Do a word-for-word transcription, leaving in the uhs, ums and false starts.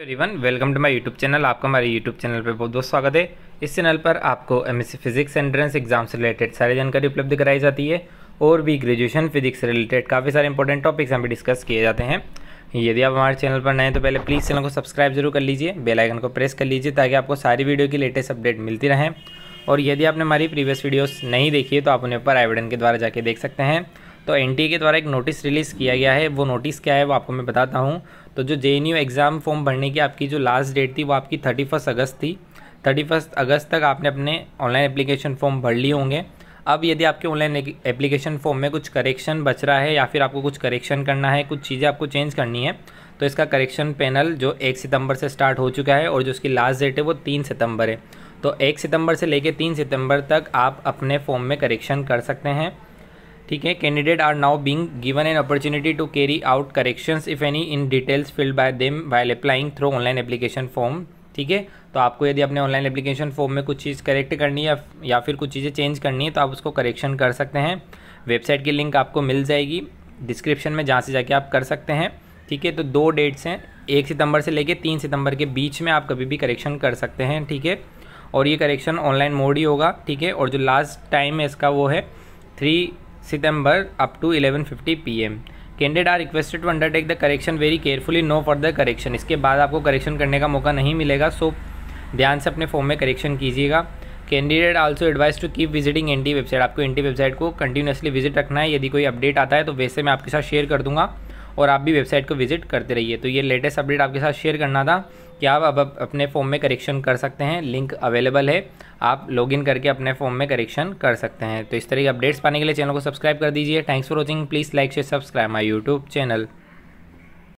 Everyone welcome to my YouTube channel. आपका हमारे YouTube channel पर बहुत बहुत स्वागत है। इस चैनल पर आपको एमएससी फिजिक्स एंट्रेंस एग्जाम से रिलेटेड सारी जानकारी उपलब्ध कराई जाती है और भी ग्रेजुएशन फिजिक्स से रिलेटेड काफ़ी सारे इंपॉर्टेंट टॉपिक्स हम भी डिस्कस किए जाते हैं। यदि आप हमारे चैनल पर नए हैं तो पहले प्लीज़ चैनल को सब्सक्राइब जरूर कर लीजिए, बेल आइकन को प्रेस कर लीजिए ताकि आपको सारी वीडियो की लेटेस्ट अपडेट मिलती रहें। और यदि आपने हमारी प्रीवियस वीडियोस नहीं देखी है तो आप उन्हें ऊपर आई बटन के द्वारा जाके देख सकते हैं। तो एनटीए के द्वारा एक नोटिस रिलीज़ किया गया है, वो नोटिस क्या है वो आपको मैं बताता हूँ। तो जो जेएनयू एग्ज़ाम फॉर्म भरने की आपकी जो लास्ट डेट थी वो आपकी थर्टी फर्स्ट अगस्त थी। थर्टी फर्स्ट अगस्त तक आपने अपने ऑनलाइन एप्लीकेशन फॉर्म भर लिए होंगे। अब यदि आपके ऑनलाइन एप्लीकेशन फॉर्म में कुछ करेक्शन बच रहा है या फिर आपको कुछ करेक्शन करना है, कुछ चीज़ें आपको चेंज करनी है, तो इसका करेक्शन पैनल जो एक सितंबर से स्टार्ट हो चुका है और जो उसकी लास्ट डेट है वो तीन सितंबर है। तो एक सितंबर से लेकर तीन सितंबर तक आप अपने फॉर्म में करेक्शन कर सकते हैं, ठीक है। Candidate are now being given an opportunity to carry out corrections if any in details filled by them while applying through online application form, ठीक है। तो आपको यदि अपने ऑनलाइन एप्लीकेशन फॉर्म में कुछ चीज़ करेक्ट करनी है या फिर कुछ चीज़ें चेंज करनी है तो आप उसको करेक्शन कर सकते हैं। वेबसाइट की लिंक आपको मिल जाएगी डिस्क्रिप्शन में, जहाँ से जाके आप कर सकते हैं, ठीक है। तो दो डेट्स हैं, एक सितंबर से लेकर तीन सितंबर के बीच में आप कभी भी करेक्शन कर सकते हैं, ठीक है। और ये करेक्शन ऑनलाइन मोड ही होगा, ठीक है। और जो लास्ट टाइम है इसका वो है three September up to eleven fifty P M. Candidate are requested to undertake the correction very carefully, no further correction. इसके बाद आपको करेक्शन करने का मौका नहीं मिलेगा, सो ध्यान से अपने फॉर्म में करेक्शन कीजिएगा। Candidate also advise to keep visiting NTA website. आपको एनटीए वेबसाइट को कंटिन्यूसली विजिट रखना है। यदि कोई अपडेट आता है तो वैसे मैं आपके साथ शेयर कर दूंगा और आप भी वेबसाइट को विजिट करते रहिए। तो ये लेटेस्ट अपडेट आपके साथ शेयर करना था कि आप अब अपने फॉर्म में करेक्शन कर सकते हैं। लिंक अवेलेबल है, आप लॉगिन करके अपने फॉर्म में करेक्शन कर सकते हैं। तो इस तरह के अपडेट्स पाने के लिए चैनल को सब्सक्राइब कर दीजिए। Thanks for watching. Please like share subscribe my YouTube channel.